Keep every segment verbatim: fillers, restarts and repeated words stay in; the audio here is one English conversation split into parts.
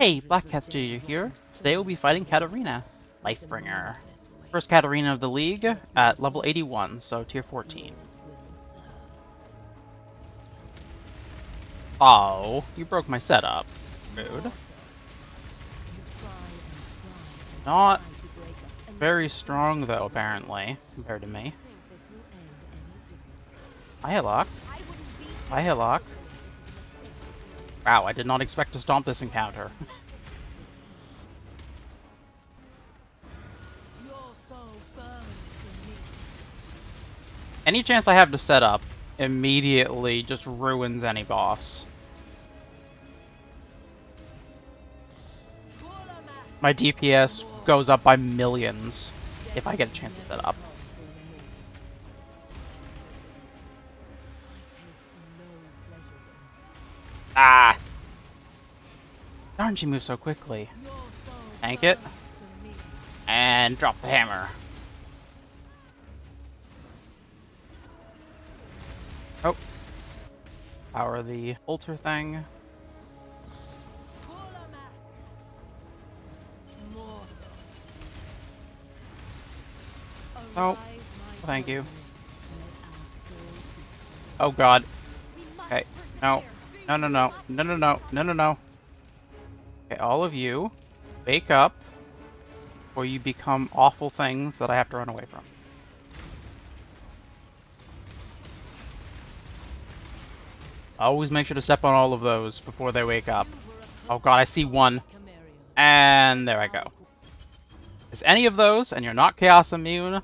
Hey, Black Cat Studio here. Today we'll be fighting Catarina, Lifebringer. First Catarina of the League at level eighty-one, so tier fourteen. Oh, you broke my setup. Rude. Not very strong though, apparently, compared to me. I hit lock. I hit lock. Wow, I did not expect to stomp this encounter. Any chance I have to set up immediately just ruins any boss. My D P S goes up by millions if I get a chance to set up. Ah! Darn, she moves so quickly. Tank it. And drop the hammer. Oh. Power the altar thing. Oh. Thank you. Oh god. Okay. No. No, no, no, no, no, no, no, no, no. Okay, all of you, wake up, or you become awful things that I have to run away from. Always make sure to step on all of those before they wake up. Oh god, I see one. And there I go. Is any of those, and you're not chaos immune,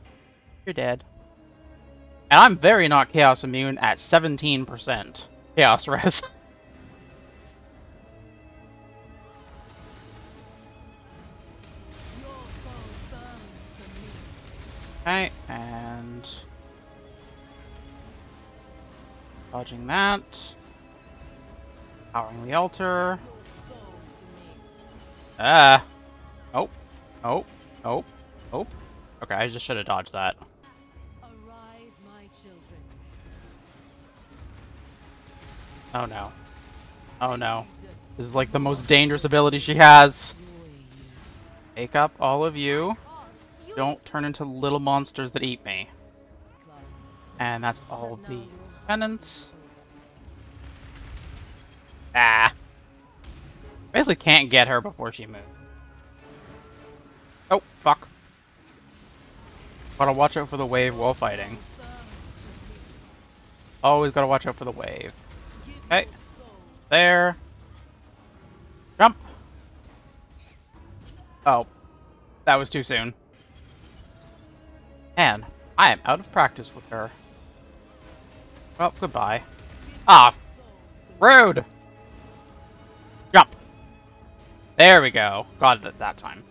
you're dead. And I'm very not chaos immune at seventeen percent chaos res. Okay, and dodging that, powering the altar. Ah, uh, oh, oh, oh, oh. Okay, I just should have dodged that. Oh no! Oh no! This is like the most dangerous ability she has. Wake up, all of you. Don't turn into little monsters that eat me. And that's all the penance. Ah. Basically can't get her before she moves. Oh, fuck. Gotta watch out for the wave while fighting. Always gotta watch out for the wave. Okay. There. Jump. Oh. That was too soon. Man, I am out of practice with her. Well, goodbye. Ah, rude! Jump! There we go. Got it that time.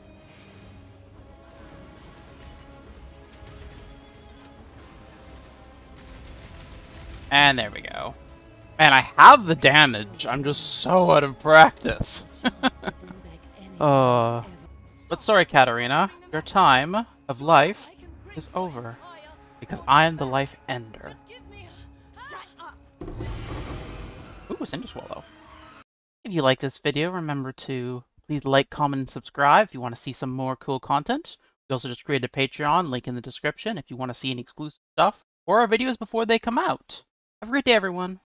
And there we go. Man, I have the damage. I'm just so out of practice. uh, but sorry, Catarina. Your time of life is over because I am the life ender. Ooh, Cinder Swallow. If you like this video, remember to please like, comment, and subscribe if you want to see some more cool content. We also just created a Patreon, link in the description if you want to see any exclusive stuff or our videos before they come out. Have a great day, everyone.